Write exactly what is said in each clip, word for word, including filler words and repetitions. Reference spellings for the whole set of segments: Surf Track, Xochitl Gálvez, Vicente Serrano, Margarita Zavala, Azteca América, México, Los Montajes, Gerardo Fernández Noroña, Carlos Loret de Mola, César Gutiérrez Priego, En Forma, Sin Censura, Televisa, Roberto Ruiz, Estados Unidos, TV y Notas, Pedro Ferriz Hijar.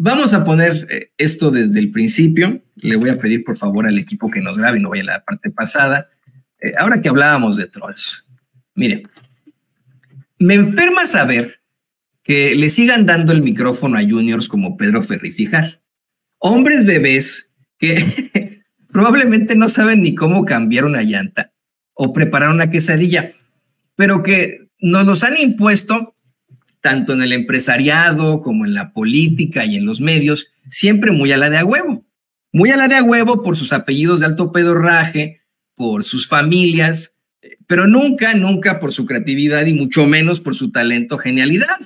Vamos a poner esto desde el principio. Le voy a pedir, por favor, al equipo que nos grabe y no vaya a la parte pasada. Eh, ahora que hablábamos de trolls. Mire, me enferma saber que le sigan dando el micrófono a juniors como Pedro Ferriz Hijar. Hombres bebés que probablemente no saben ni cómo cambiar una llanta o preparar una quesadilla, pero que nos los han impuesto tanto en el empresariado como en la política y en los medios, siempre muy a la de a huevo. Muy a la de a huevo por sus apellidos de alto pedorraje, por sus familias, pero nunca, nunca por su creatividad y mucho menos por su talento, genialidad.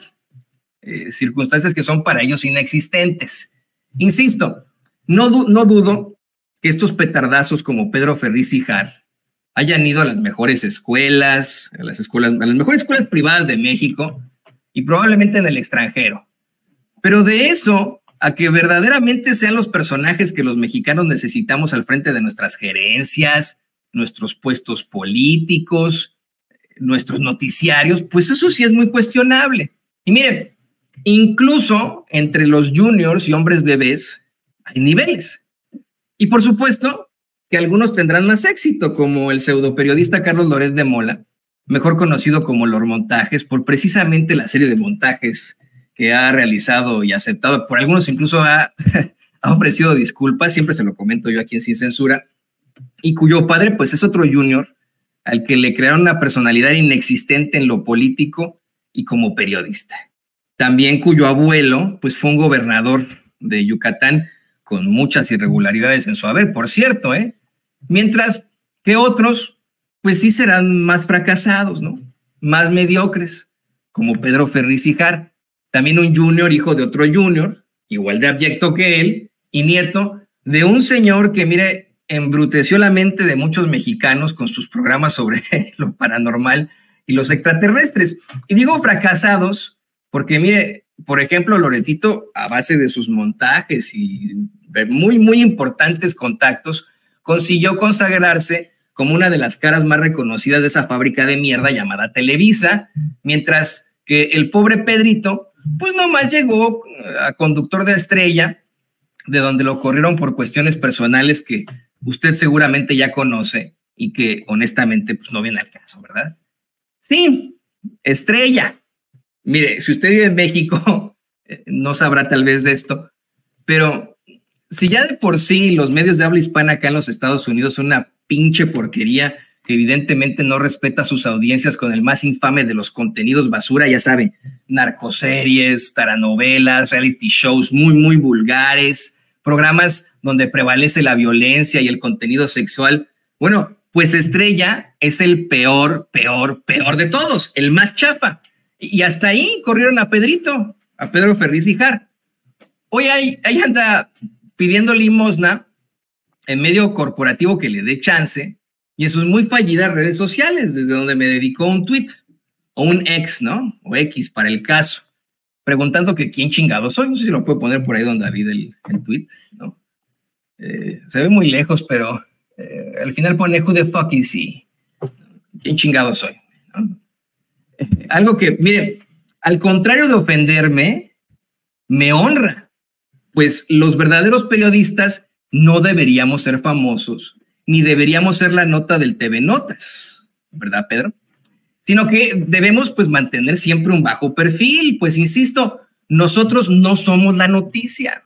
Eh, circunstancias que son para ellos inexistentes. Insisto, no, du no dudo que estos petardazos como Pedro Ferriz Hijar hayan ido a las mejores escuelas, a las, escuelas, a las mejores escuelas privadas de México, y probablemente en el extranjero. Pero de eso a que verdaderamente sean los personajes que los mexicanos necesitamos al frente de nuestras gerencias, nuestros puestos políticos, nuestros noticiarios, pues eso sí es muy cuestionable. Y miren, incluso entre los juniors y hombres bebés hay niveles. Y por supuesto que algunos tendrán más éxito, como el pseudoperiodista Carlos Loret de Mola, mejor conocido como Los Montajes, por precisamente la serie de montajes que ha realizado y aceptado, por algunos incluso ha, ha ofrecido disculpas, siempre se lo comento yo aquí en Sin Censura, y cuyo padre pues es otro junior al que le crearon una personalidad inexistente en lo político y como periodista. También cuyo abuelo pues fue un gobernador de Yucatán con muchas irregularidades en su haber, por cierto, ¿eh? Mientras que otros pues sí serán más fracasados, ¿no? Más mediocres, como Pedro Ferriz Hijar, también un junior, hijo de otro junior, igual de abyecto que él, y nieto de un señor que, mire, embruteció la mente de muchos mexicanos con sus programas sobre lo paranormal y los extraterrestres. Y digo fracasados porque, mire, por ejemplo, Loretito, a base de sus montajes y muy, muy importantes contactos, consiguió consagrarse como una de las caras más reconocidas de esa fábrica de mierda llamada Televisa, mientras que el pobre Pedrito, pues nomás llegó a conductor de Estrella, de donde lo corrieron por cuestiones personales que usted seguramente ya conoce y que honestamente pues no viene al caso, ¿verdad? Sí, Estrella. Mire, si usted vive en México, no sabrá tal vez de esto, pero si ya de por sí los medios de habla hispana acá en los Estados Unidos son una pinche porquería que evidentemente no respeta a sus audiencias con el más infame de los contenidos basura, ya saben, narcoseries, taranovelas, reality shows muy, muy vulgares, programas donde prevalece la violencia y el contenido sexual. Bueno, pues Estrella es el peor, peor, peor de todos, el más chafa. Y hasta ahí corrieron a Pedrito, a Pedro Ferriz Hijar. Hoy ahí, ahí anda pidiendo limosna en medio corporativo que le dé chance y en sus muy fallidas redes sociales, desde donde me dedicó un tweet o un ex, ¿no? O X para el caso, preguntando que quién chingado soy. No sé si lo puedo poner por ahí don David el, el tweet, ¿no? Eh, se ve muy lejos, pero eh, al final pone who the fuck is he. ¿Quién chingado soy? ¿No? Eh, algo que, mire, al contrario de ofenderme, me honra, pues los verdaderos periodistas no deberíamos ser famosos, ni deberíamos ser la nota del T V Notas, ¿verdad, Pedro? Sino que debemos, pues, mantener siempre un bajo perfil. Pues, insisto, nosotros no somos la noticia.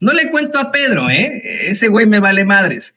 No le cuento a Pedro, ¿eh? Ese güey me vale madres.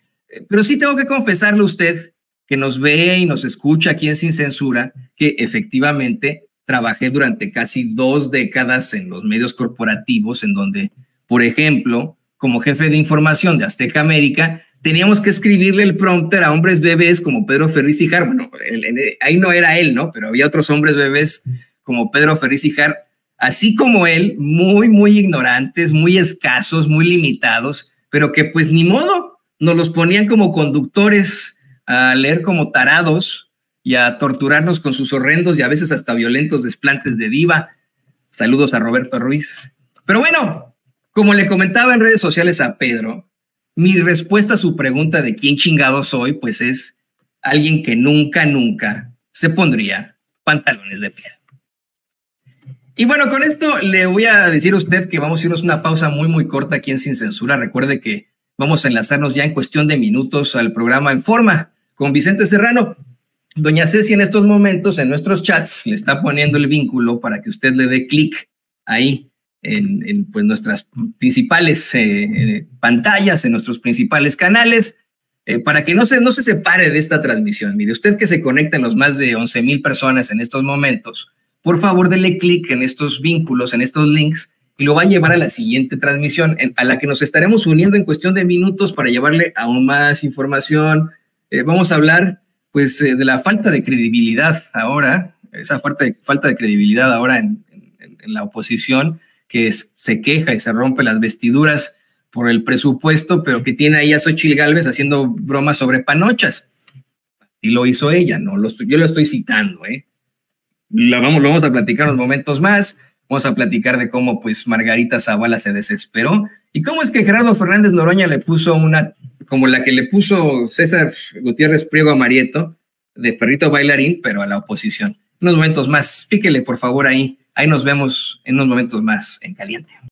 Pero sí tengo que confesarle a usted, que nos ve y nos escucha aquí en Sin Censura, que efectivamente trabajé durante casi dos décadas en los medios corporativos, en donde, por ejemplo, como jefe de información de Azteca América, teníamos que escribirle el prompter a hombres bebés como Pedro Ferriz Hijar. Bueno, él, él, ahí no era él, ¿no? Pero había otros hombres bebés como Pedro Ferriz Hijar, así como él, muy, muy ignorantes, muy escasos, muy limitados, pero que pues ni modo, nos los ponían como conductores a leer como tarados y a torturarnos con sus horrendos y a veces hasta violentos desplantes de diva. Saludos a Roberto Ruiz. Pero bueno, como le comentaba en redes sociales a Pedro, mi respuesta a su pregunta de quién chingado soy, pues es alguien que nunca, nunca se pondría pantalones de piel. Y bueno, con esto le voy a decir a usted que vamos a irnos una pausa muy, muy corta aquí en Sin Censura. Recuerde que vamos a enlazarnos ya en cuestión de minutos al programa En Forma con Vicente Serrano. Doña Ceci en estos momentos en nuestros chats le está poniendo el vínculo para que usted le dé clic ahí en, en pues, nuestras principales eh, eh, pantallas, en nuestros principales canales, eh, para que no se, no se separe de esta transmisión. Mire, usted que se conecta en los más de once mil personas en estos momentos, por favor, dele clic en estos vínculos, en estos links, y lo va a llevar a la siguiente transmisión, en, a la que nos estaremos uniendo en cuestión de minutos para llevarle aún más información. Eh, vamos a hablar, pues, eh, de la falta de credibilidad ahora, esa falta de, falta de credibilidad ahora en, en, en la oposición, que es, se queja y se rompe las vestiduras por el presupuesto, pero que tiene ahí a Xochitl Gálvez haciendo bromas sobre panochas. Y lo hizo ella, no, lo, yo lo estoy citando, ¿eh? La vamos, lo vamos a platicar unos momentos más. Vamos a platicar de cómo pues Margarita Zavala se desesperó y cómo es que Gerardo Fernández Noroña le puso una, como la que le puso César Gutiérrez Priego a Marieto, de perrito bailarín, pero a la oposición. Unos momentos más, píquele por favor ahí. Ahí nos vemos en unos momentos más en Caliente.